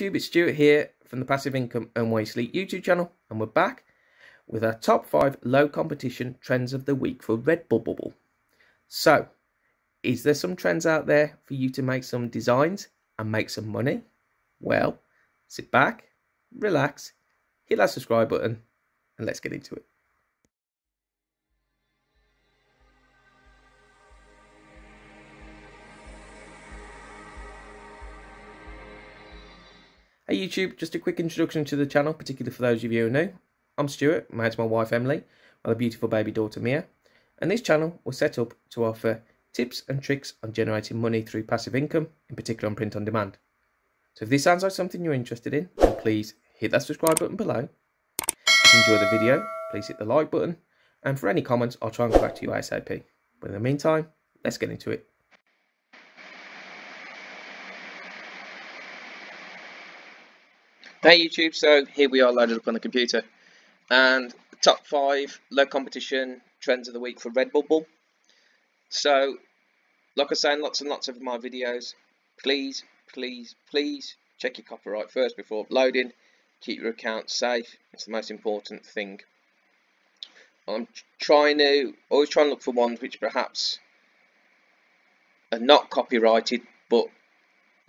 YouTube, it's Stuart here from the Passive Income Earn While You Sleep YouTube channel, and we're back with our top 5 low competition trends of the week for Redbubble. So, is there some trends out there for you to make some designs and make some money? Well, sit back, relax, hit that subscribe button, and let's get into it. Hey YouTube, just a quick introduction to the channel, particularly for those of you who are new. I'm Stuart, married to my wife Emily, my beautiful baby daughter Mia, and this channel was set up to offer tips and tricks on generating money through passive income, in particular on print on demand. So if this sounds like something you're interested in, then please hit that subscribe button below. If you enjoy the video, please hit the like button, and for any comments I'll try and go back to you ASAP. But in the meantime, let's get into it. Hey YouTube, so here we are loaded up on the computer, and the top 5 low competition trends of the week for Redbubble. So, like I say in lots and lots of my videos, please check your copyright first before uploading. Keep your account safe, it's the most important thing. I'm always trying to look for ones which perhaps are not copyrighted, but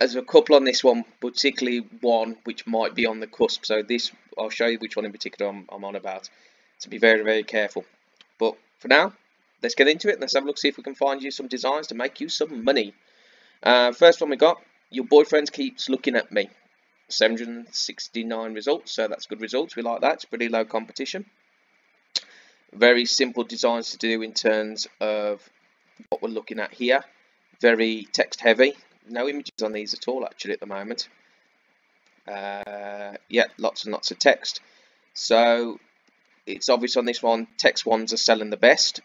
there's a couple on this one, particularly one which might be on the cusp. So this, I'll show you which one in particular I'm on about. So be very, very careful. But for now, let's get into it. Let's have a look, see if we can find you some designs to make you some money. First one we got, your boyfriend keeps looking at me. 769 results, so that's good results. We like that. It's pretty low competition. Very simple designs to do in terms of what we're looking at here. Very text heavy. No images on these at all actually at the moment. Yeah, lots and lots of text. So it's obvious on this one, text ones are selling the best.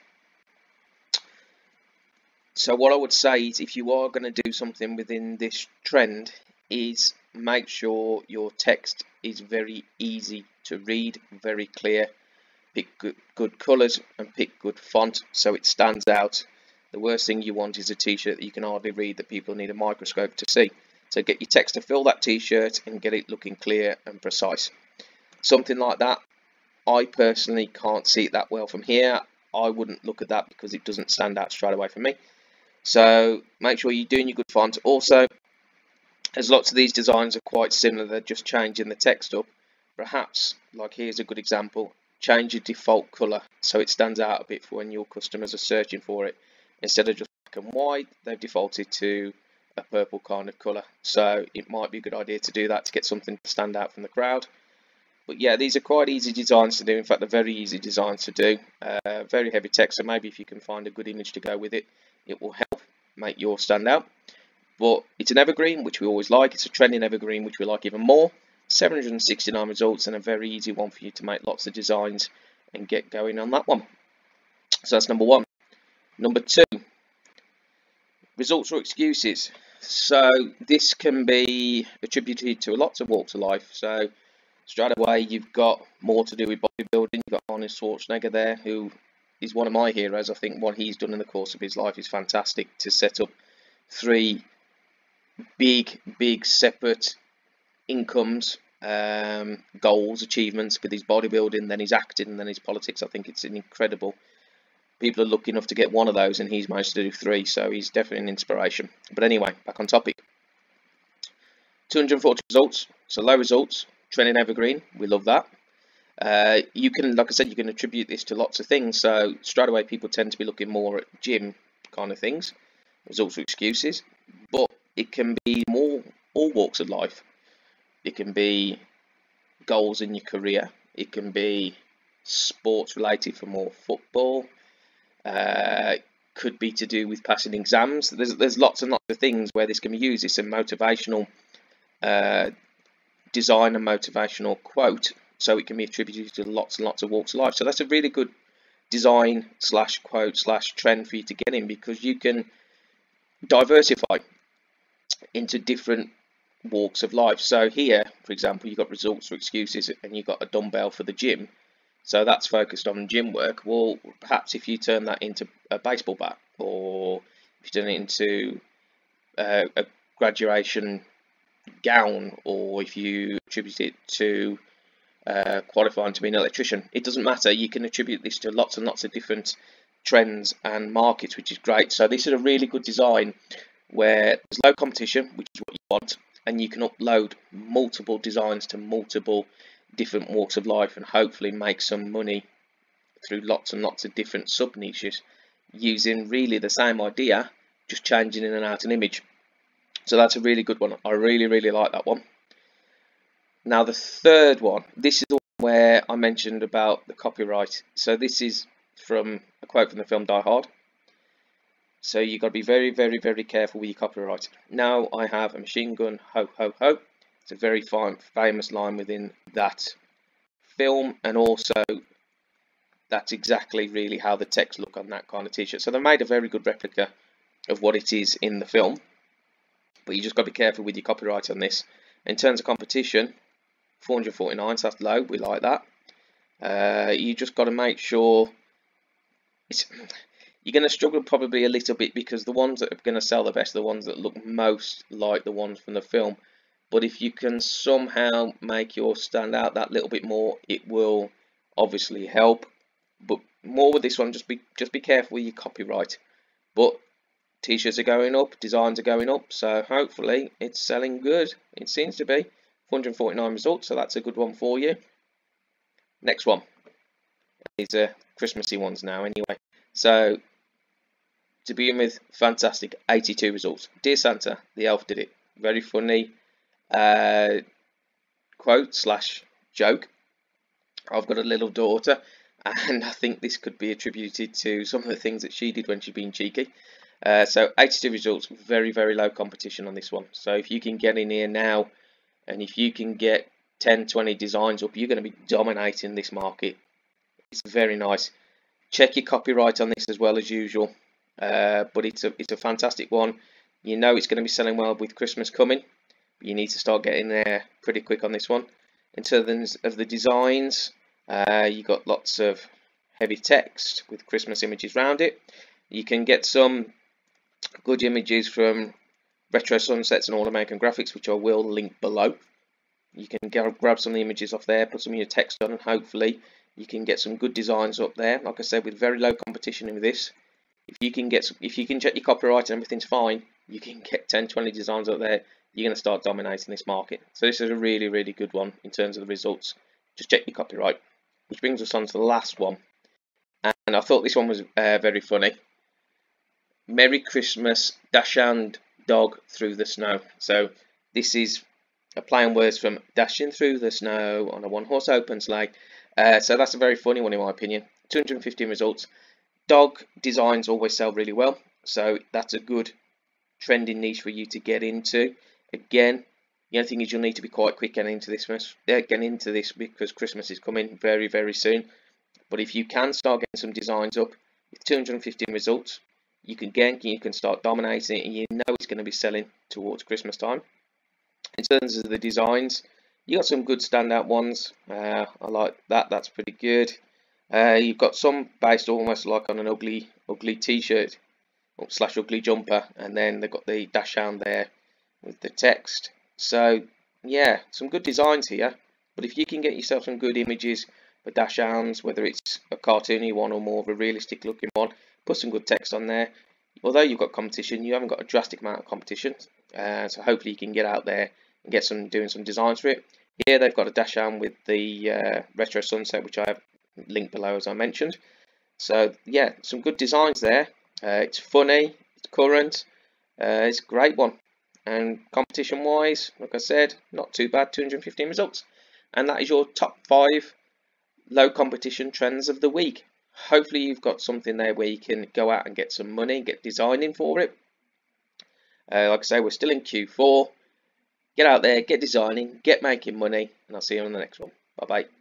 So what I would say is, if you are going to do something within this trend, is make sure your text is very easy to read, very clear, pick good colours and pick good font so it stands out. The worst thing you want is a t-shirt that you can hardly read, that people need a microscope to see. So get your text to fill that t-shirt and get it looking clear and precise. Something like that, I personally can't see it that well from here. I wouldn't look at that because it doesn't stand out straight away for me. So make sure you're doing your good font. Also, as lots of these designs are quite similar, they're just changing the text up. Perhaps, like here's a good example, change your default colour so it stands out a bit for when your customers are searching for it. Instead of just black and white, they've defaulted to a purple kind of colour. So it might be a good idea to do that to get something to stand out from the crowd. But yeah, these are quite easy designs to do. In fact, they're very easy designs to do. Very heavy text, so maybe if you can find a good image to go with it, it will help make yours stand out. But it's an evergreen, which we always like. It's a trending evergreen, which we like even more. 769 results, and a very easy one for you to make lots of designs and get going on that one. So that's number one. Number two, results or excuses. So this can be attributed to lots of walks of life. So straight away, you've got more to do with bodybuilding. You've got Arnold Schwarzenegger there, who is one of my heroes. I think what he's done in the course of his life is fantastic, to set up 3 big separate incomes, goals, achievements, with his bodybuilding, then his acting, and then his politics. I think it's an incredible. People are lucky enough to get one of those, and he's managed to do 3, so he's definitely an inspiration. But anyway, back on topic. 240 results, so low results, trending evergreen, we love that. You can, like I said, you can attribute this to lots of things, so straight away people tend to be looking more at gym kind of things. There's also excuses, but it can be more all walks of life. It can be goals in your career, it can be sports related for more football, could be to do with passing exams. There's lots and lots of things where this can be used. It's a motivational design, a motivational quote, so it can be attributed to lots and lots of walks of life. So that's a really good design slash quote slash trend for you to get in, because you can diversify into different walks of life. So here, for example, you've got results for excuses, and you've got a dumbbell for the gym. So that's focused on gym work. Well, perhaps if you turn that into a baseball bat, or if you turn it into a graduation gown, or if you attribute it to qualifying to be an electrician. It doesn't matter, you can attribute this to lots and lots of different trends and markets, which is great. So this is a really good design where there's low competition, which is what you want, and you can upload multiple designs to multiple different walks of life and hopefully make some money through lots and lots of different sub niches using really the same idea, just changing in and out an image. So that's a really good one. I really like that one. Now the third one, this is the one where I mentioned about the copyright. So this is from a quote from the film Die Hard. So you've got to be very careful with your copyright. Now I have a machine gun, ho ho ho. It's a very famous line within that film, and also that's exactly really how the text look on that kind of t-shirt. So they made a very good replica of what it is in the film, but you just got to be careful with your copyright on this. In terms of competition, 449, so that's low, we like that. You just got to make sure you're going to struggle probably a little bit, because the ones that are going to sell the best are the ones that look most like the ones from the film. But if you can somehow make your stand out that little bit more, it will obviously help. But more with this one, just be careful with your copyright. But t-shirts are going up, designs are going up, so hopefully it's selling good. It seems to be. 449 results, so that's a good one for you. Next one. These are Christmassy ones now anyway. So to begin with, fantastic, 82 results. Dear Santa, the elf did it. Very funny quote slash joke. I've got a little daughter, and I think this could be attributed to some of the things that she did when she's been cheeky. So 82 results, very low competition on this one. So if you can get in here now, and if you can get 10-20 designs up, you're going to be dominating this market. It's very nice. Check your copyright on this as well as usual, but it's a fantastic one. You know it's going to be selling well with Christmas coming, but you need to start getting there pretty quick on this one. In terms of the designs, you got lots of heavy text with Christmas images around it. You can get some good images from Retro Sunsets and All American Graphics, which I will link below. You can grab some of the images off there, put some of your text on, and hopefully you can get some good designs up there. Like I said, with very low competition in this, if you can check your copyright and everything's fine, you can get 10-20 designs up there. You're going to start dominating this market. So this is a really good one in terms of the results. Just check your copyright. Which brings us on to the last one, and I thought this one was very funny. Merry Christmas, Dashand Dog Through the Snow. So this is a play on words from dashing through the snow on a one-horse open sleigh. So that's a very funny one in my opinion. 215 results. Dog designs always sell really well, so that's a good trending niche for you to get into. Again, the only thing is you'll need to be quite quick getting into this because Christmas is coming very soon. But if you can start getting some designs up with 215 results, you can start dominating it, and you know it's going to be selling towards Christmas time. In terms of the designs, you got some good standout ones. I like that. That's pretty good. You've got some based almost like on an ugly t-shirt slash ugly jumper, and then they've got the dash down there with the text. So yeah, some good designs here. But if you can get yourself some good images for dash downs, whether it's a cartoony one or more of a realistic looking one, put some good text on there. Although you've got competition, you haven't got a drastic amount of competition, so hopefully you can get out there and get doing some designs for it. Here they've got a dash down with the Retro Sunset, which I have linked below as I mentioned. So yeah, some good designs there. It's funny, it's current, it's a great one, and competition wise, like I said, not too bad. 215 results, and that is your top 5 low competition trends of the week. Hopefully you've got something there where you can go out and get some money, get designing for it. Like I say, we're still in Q4. Get out there, get designing, get making money, and I'll see you on the next one. Bye bye.